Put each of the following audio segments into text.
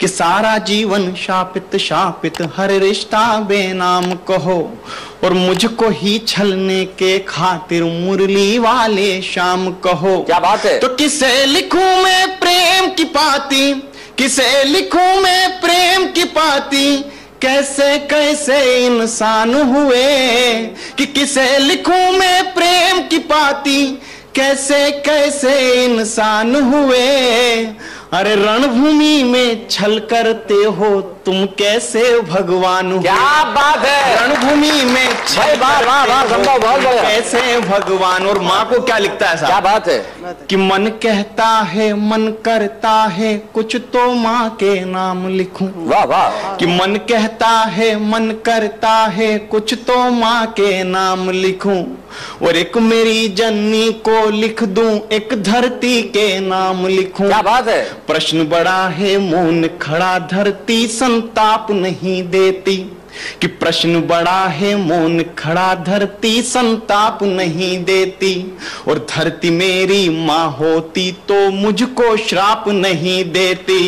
कि सारा जीवन शापित शापित हर रिश्ता बेनाम कहो, और मुझको ही छलने के खातिर मुरली वाले शाम कहो। क्या बात है। तो किसे लिखूं मैं प्रेम की पाती, किसे लिखूं मैं प्रेम की पाती, कैसे कैसे इंसान हुए कि किसे लिखूं मैं प्रेम की पाती, कैसे कैसे इंसान हुए। अरे रणभूमि में छल करते हो तुम, कैसे भगवान हो। क्या बात है। रणभूमि में छल करते कैसे भगवान। और माँ को क्या लिखता है साहब। क्या बात है। कि मन कहता है मन करता है कुछ तो माँ के नाम लिखूं। वाह वाह। कि मन कहता है मन करता है कुछ तो माँ के नाम लिखूं, और एक मेरी जननी को लिख दूं, एक धरती के नाम लिखूं। क्या बात है। प्रश्न बड़ा है मौन खड़ा धरती संताप नहीं देती, कि प्रश्न बड़ा है मौन खड़ा धरती संताप नहीं देती, और धरती मेरी माँ होती तो मुझको श्राप नहीं देती।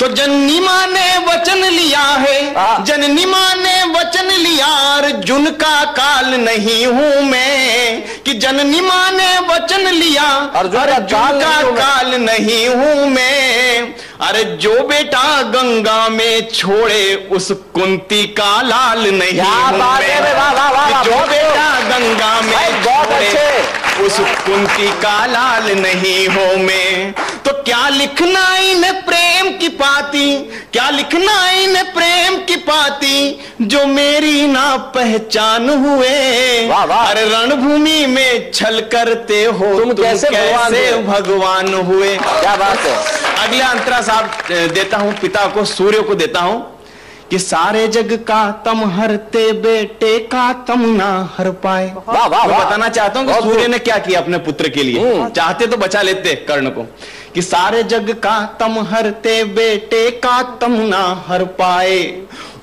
तो जननी माँ ने वचन लिया है, जननी माँ ने वचन लिया, अर्जुन का काल नहीं हूँ मैं, कि जननी माँ ने वचन लिया, अर्जुन का काल नहीं हूँ मैं। अरे जो बेटा गंगा में छोड़े उस कुंती का लाल नहीं हूं मैं, जो बेटा गंगा में छोड़े उस कुंती का लाल नहीं हूं मैं। तो क्या लिखना इन्हें प्रेम की पाती, क्या लिखना इन्हें प्रेम की पाती, जो मेरी ना पहचान हुए। अरे रणभूमि में छल करते हो तुम कैसे भगवान हुए। क्या बात है। अगला अंतरा साहब देता हूं, पिता को सूर्य को देता हूं, कि सारे जग का तम हरते बेटे का तम ना हर पाए। वाह वाह। मैं बताना चाहता हूँ कि सूर्य ने क्या किया अपने पुत्र के लिए। चाहते तो बचा लेते कर्ण को, कि सारे जग का तम हरते बेटे का तम ना हर पाए,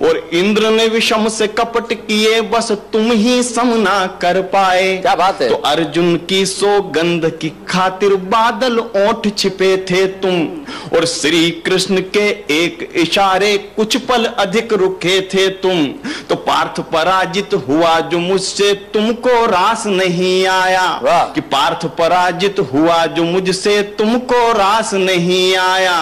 और इंद्र ने विषम से कपट किए बस तुम ही सम ना कर पाए। क्या बात है। तो अर्जुन की सौगंध की खातिर बादल ओठ छिपे थे तुम, और श्री कृष्ण के एक इशारे कुछ पल अधिक रुके थे तुम। तो पार्थ पराजित हुआ जो मुझसे तुमको रास नहीं आया, कि पार्थ पराजित हुआ जो मुझसे तुमको रास नहीं आया,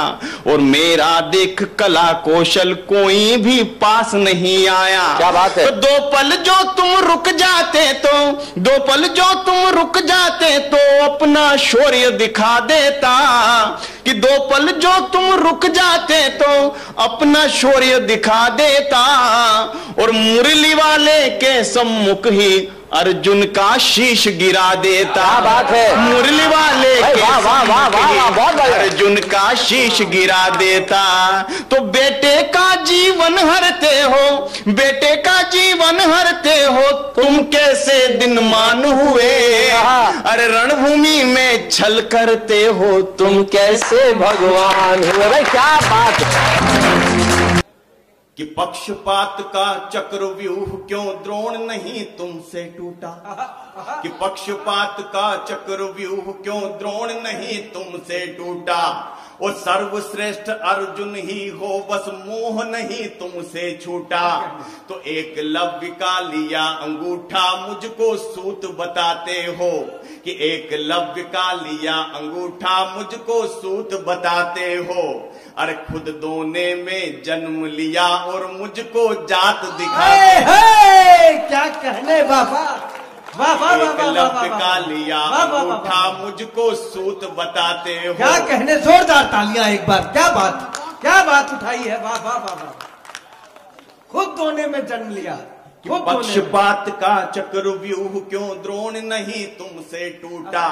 और मेरा देख कला कौशल कोई भी पास नहीं आया। क्या बात है। तो दो पल जो तुम रुक जाते, तो दो पल जो तुम रुक जाते तो अपना शौर्य दिखा देता, कि दो पल जो तुम रुक जाते तो अपना शौर्य दिखा देता, और मुरली वाले के सम्मुख ही अर्जुन का शीश गिरा देता। बात है। मुरली वाले अर्जुन का शीश गिरा देता। तो बेटे का जीवन हरते हो, बेटे का जीवन हरते हो तुम कैसे दिनमान हुए। अरे रणभूमि में छल करते हो तुम कैसे भगवान हुए। भाई क्या बात है। कि पक्षपात का चक्रव्यूह क्यों द्रोण नहीं तुमसे टूटा, कि पक्षपात का चक्रव्यूह क्यों द्रोण नहीं तुमसे टूटा, और सर्वश्रेष्ठ अर्जुन ही हो बस मोह नहीं तुमसे छूटा। तो एकलव्य का लिया अंगूठा मुझको सूत बताते हो, कि एकलव्य का लिया अंगूठा मुझको सूत बताते हो, अरे खुद दोने में जन्म लिया और मुझको जात दिखाते हो। क्या कहने बाबा। एकलव्य का लिया अंगूठा मुझको सूत बताते हो। क्या कहने। जोरदार तालियां एक बार। क्या बात, क्या बात उठाई है। वाह वाह वाह। खुद दोने में जन्म लिया। पक्षपात का चक्रव्यूह क्यों द्रोण नहीं तुमसे टूटा,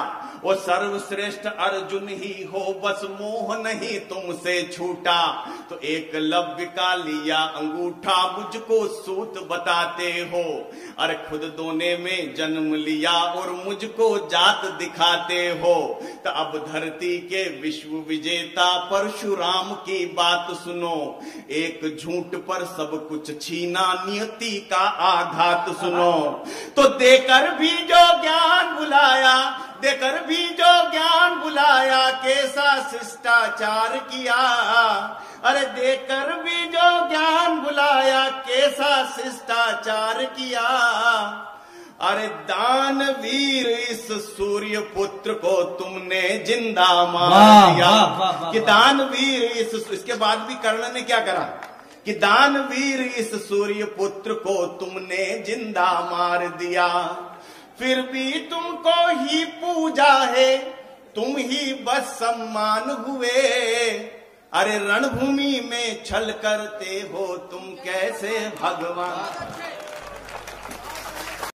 और सर्वश्रेष्ठ अर्जुन ही हो बस मोह नहीं तुमसे छूटा। तो एकलव्य का लिया अंगूठा मुझको सूत बताते हो, अरे खुद दोने में जन्म लिया और मुझको जात दिखाते हो। तो अब धरती के विश्व विजेता परशुराम की बात सुनो, एक झूठ पर सब कुछ छीना नियति का आघात सुनो। तो देकर भी जो ज्ञान बुलाया, देकर भी जो ज्ञान बुलाया, कैसा शिष्टाचार किया। अरे देकर भी जो ज्ञान बुलाया, कैसा शिष्टाचार किया। अरे दान वीर इस सूर्य पुत्र को तुमने जिंदा मार दिया। कि दान वीर इसके बाद भी कर्ण ने क्या करा कि दान वीर इस सूर्य पुत्र को तुमने जिंदा मार दिया, फिर भी तुमको ही पूजा है, तुम ही बस सम्मान हुए। अरे रणभूमि में छल करते हो तुम कैसे भगवान।